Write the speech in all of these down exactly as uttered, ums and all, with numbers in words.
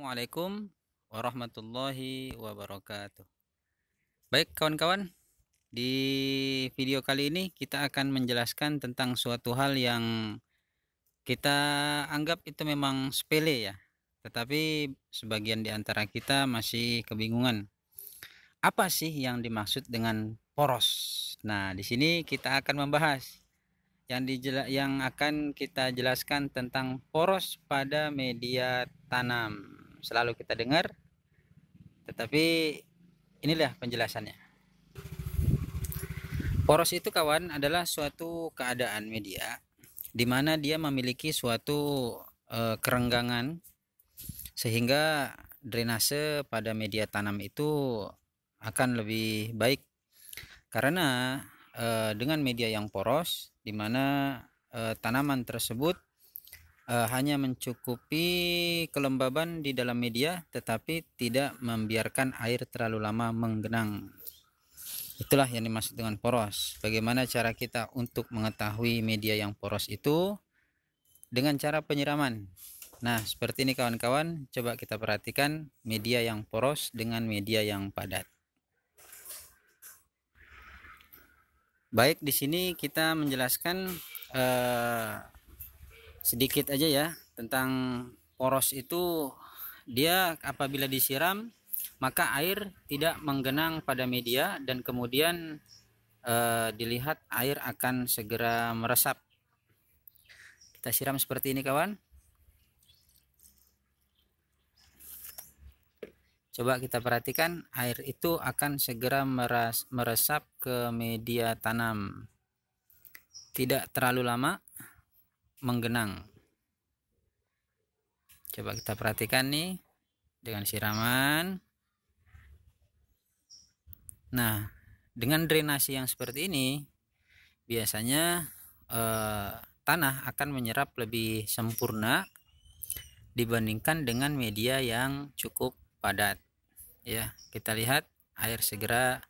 Assalamualaikum warahmatullahi wabarakatuh. Baik kawan-kawan, di video kali ini kita akan menjelaskan tentang suatu hal yang kita anggap itu memang sepele ya, tetapi sebagian di antara kita masih kebingungan. Apa sih yang dimaksud dengan poros? Nah, di sini kita akan membahas yang dijela yang akan kita jelaskan tentang poros pada media tanam. Selalu kita dengar, tetapi inilah penjelasannya. Poros itu kawan adalah suatu keadaan media di mana dia memiliki suatu e, kerenggangan sehingga drainase pada media tanam itu akan lebih baik, karena e, dengan media yang poros di mana e, tanaman tersebut hanya mencukupi kelembaban di dalam media tetapi tidak membiarkan air terlalu lama menggenang. Itulah yang dimaksud dengan poros. Bagaimana cara kita untuk mengetahui media yang poros itu? Dengan cara penyiraman. Nah, seperti ini kawan-kawan, coba kita perhatikan media yang poros dengan media yang padat. Baik, di sini kita menjelaskan eh, sedikit aja ya tentang poros itu. Dia apabila disiram maka air tidak menggenang pada media dan kemudian eh, dilihat air akan segera meresap. Kita siram seperti ini kawan. Coba kita perhatikan, air itu akan segera meres meresap ke media tanam, tidak terlalu lama menggenang. Coba kita perhatikan nih dengan siraman. Nah, dengan drainasi yang seperti ini biasanya eh, tanah akan menyerap lebih sempurna dibandingkan dengan media yang cukup padat ya. Kita lihat air segera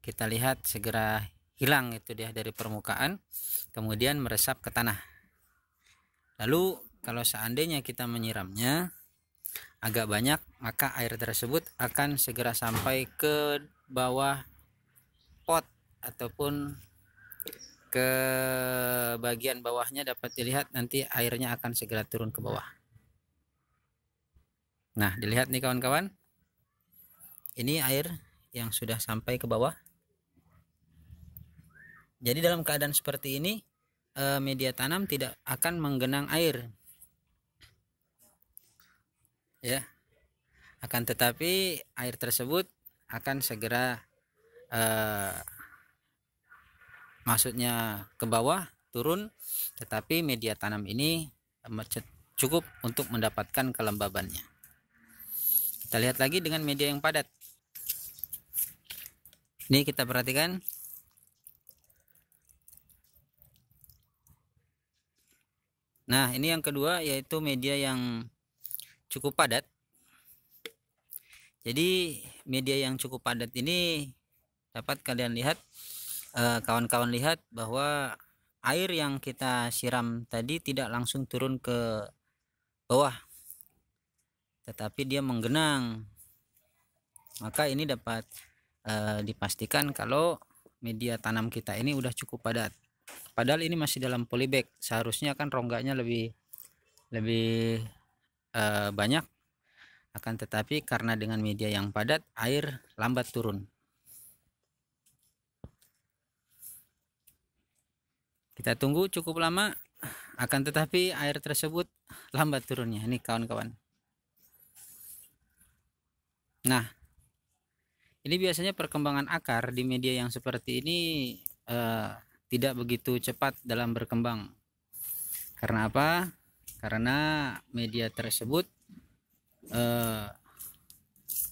kita lihat segera hilang itu dia dari permukaan, kemudian meresap ke tanah. Lalu kalau seandainya kita menyiramnya agak banyak, maka air tersebut akan segera sampai ke bawah pot ataupun ke bagian bawahnya. Dapat dilihat nanti airnya akan segera turun ke bawah. Nah, dilihat nih kawan-kawan, ini air yang sudah sampai ke bawah. Jadi dalam keadaan seperti ini media tanam tidak akan menggenang air ya, akan tetapi air tersebut akan segera eh, maksudnya ke bawah turun, tetapi media tanam ini cukup untuk mendapatkan kelembabannya. Kita lihat lagi dengan media yang padat. Ini kita perhatikan. Nah, ini yang kedua yaitu media yang cukup padat. Jadi media yang cukup padat ini dapat kalian lihat, kawan-kawan eh, lihat bahwa air yang kita siram tadi tidak langsung turun ke bawah, tetapi dia menggenang. Maka ini dapat eh, dipastikan kalau media tanam kita ini udah cukup padat. Padahal ini masih dalam polybag, seharusnya kan rongganya lebih lebih e, banyak, akan tetapi karena dengan media yang padat air lambat turun. Kita tunggu cukup lama, akan tetapi air tersebut lambat turunnya. Ini kawan-kawan. Nah, ini biasanya perkembangan akar di media yang seperti ini e, tidak begitu cepat dalam berkembang. Karena apa? Karena media tersebut eh,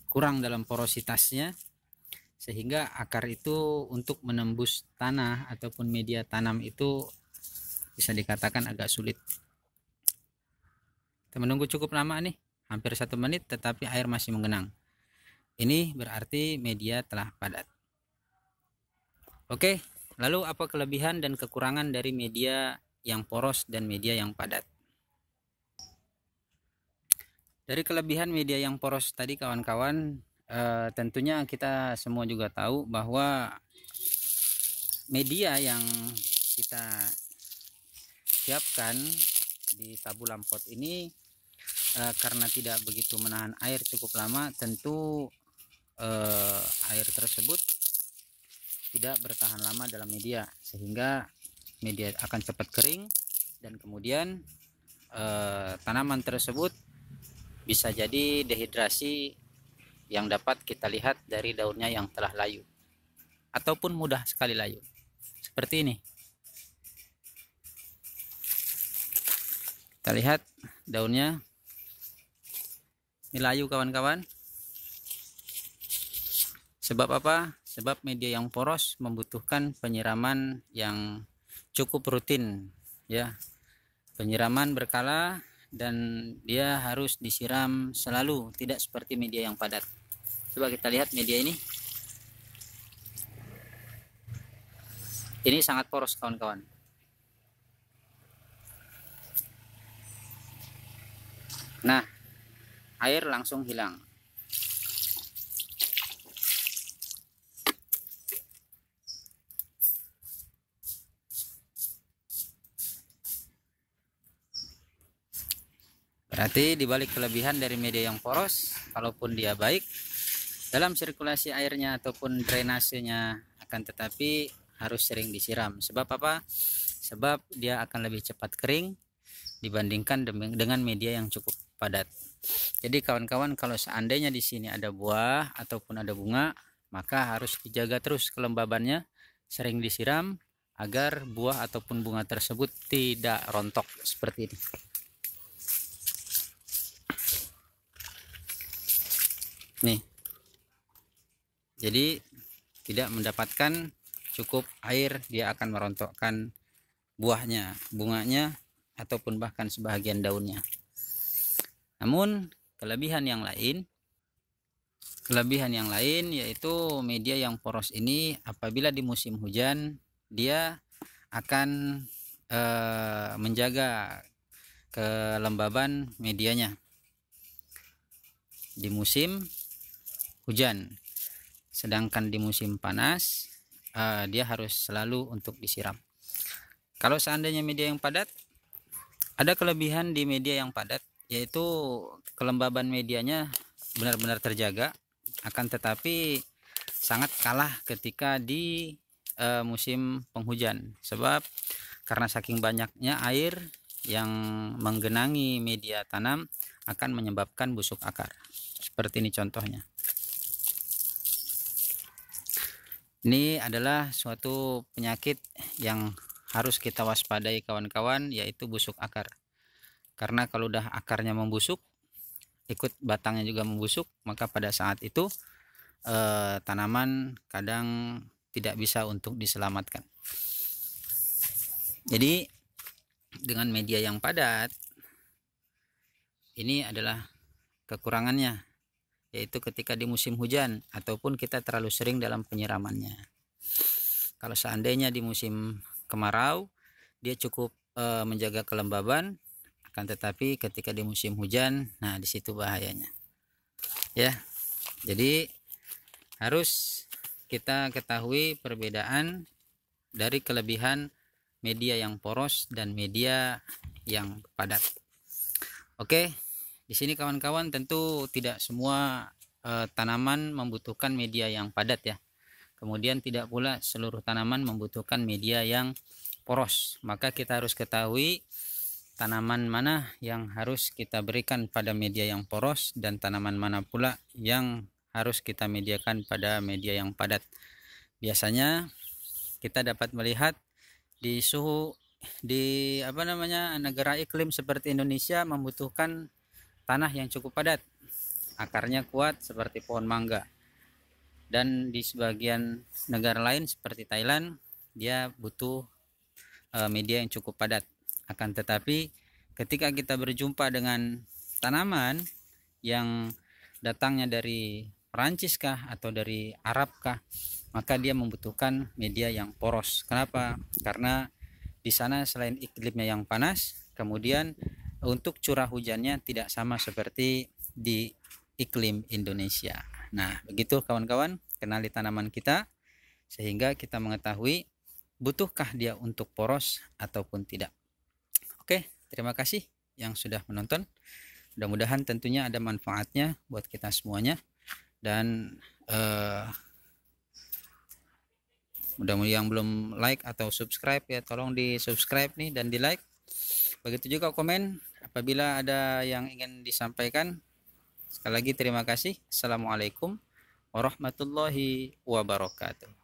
kurang dalam porositasnya, sehingga akar itu untuk menembus tanah ataupun media tanam itu bisa dikatakan agak sulit. Kita menunggu cukup lama nih, hampir satu menit, tetapi air masih menggenang. Ini berarti media telah padat. Oke. Lalu apa kelebihan dan kekurangan dari media yang poros dan media yang padat? Dari kelebihan media yang poros tadi kawan-kawan, eh, tentunya kita semua juga tahu bahwa media yang kita siapkan di sabu lampot ini eh, karena tidak begitu menahan air cukup lama, tentu eh, air tersebut tidak bertahan lama dalam media, sehingga media akan cepat kering dan kemudian eh, tanaman tersebut bisa jadi dehidrasi, yang dapat kita lihat dari daunnya yang telah layu ataupun mudah sekali layu seperti ini. Kita lihat daunnya ini layu kawan-kawan. Sebab apa? Sebab media yang poros membutuhkan penyiraman yang cukup rutin, ya, penyiraman berkala, dan dia harus disiram selalu, tidak seperti media yang padat. Coba kita lihat media ini. Ini sangat poros kawan-kawan. Nah, air langsung hilang. Berarti dibalik kelebihan dari media yang poros, kalaupun dia baik dalam sirkulasi airnya ataupun drainasenya, akan tetapi harus sering disiram. Sebab apa? Sebab dia akan lebih cepat kering dibandingkan dengan media yang cukup padat. Jadi kawan-kawan, kalau seandainya di sini ada buah ataupun ada bunga, maka harus dijaga terus kelembabannya, sering disiram agar buah ataupun bunga tersebut tidak rontok seperti ini. Nih, jadi tidak mendapatkan cukup air, dia akan merontokkan buahnya, bunganya, ataupun bahkan sebagian daunnya. Namun kelebihan yang lain, kelebihan yang lain yaitu media yang poros ini apabila di musim hujan dia akan eh, menjaga kelembaban medianya di musim hujan, sedangkan di musim panas uh, dia harus selalu untuk disiram. Kalau seandainya media yang padat, ada kelebihan di media yang padat yaitu kelembaban medianya benar-benar terjaga, akan tetapi sangat kalah ketika di uh, musim penghujan. Sebab karena saking banyaknya air yang menggenangi media tanam akan menyebabkan busuk akar. Seperti ini contohnya. Ini adalah suatu penyakit yang harus kita waspadai kawan-kawan, yaitu busuk akar. Karena kalau udah akarnya membusuk, ikut batangnya juga membusuk, maka pada saat itu eh, tanaman kadang tidak bisa untuk diselamatkan. Jadi dengan media yang padat, ini adalah kekurangannya, yaitu ketika di musim hujan ataupun kita terlalu sering dalam penyiramannya. Kalau seandainya di musim kemarau dia cukup e, menjaga kelembaban, akan tetapi ketika di musim hujan, nah di situ bahayanya, ya. Jadi harus kita ketahui perbedaan dari kelebihan media yang poros dan media yang padat. Oke. Di sini kawan-kawan, tentu tidak semua e, tanaman membutuhkan media yang padat, ya. Kemudian tidak pula seluruh tanaman membutuhkan media yang poros. Maka kita harus ketahui tanaman mana yang harus kita berikan pada media yang poros dan tanaman mana pula yang harus kita mediakan pada media yang padat. Biasanya kita dapat melihat di suhu di apa namanya negara iklim seperti Indonesia membutuhkan tanah yang cukup padat, akarnya kuat seperti pohon mangga, dan di sebagian negara lain seperti Thailand dia butuh e, media yang cukup padat. Akan tetapi ketika kita berjumpa dengan tanaman yang datangnya dari Perancis kah atau dari Arab kah, maka dia membutuhkan media yang poros. Kenapa? Karena di sana selain iklimnya yang panas, kemudian untuk curah hujannya tidak sama seperti di iklim Indonesia. Nah, begitu kawan-kawan, kenali tanaman kita sehingga kita mengetahui butuhkah dia untuk poros ataupun tidak. Oke, terima kasih yang sudah menonton. Mudah-mudahan tentunya ada manfaatnya buat kita semuanya. Dan eh, mudah-mudahan yang belum like atau subscribe ya, tolong di subscribe nih dan di like. Begitu juga komen apabila ada yang ingin disampaikan. Sekali lagi terima kasih. Assalamualaikum warahmatullahi wabarakatuh.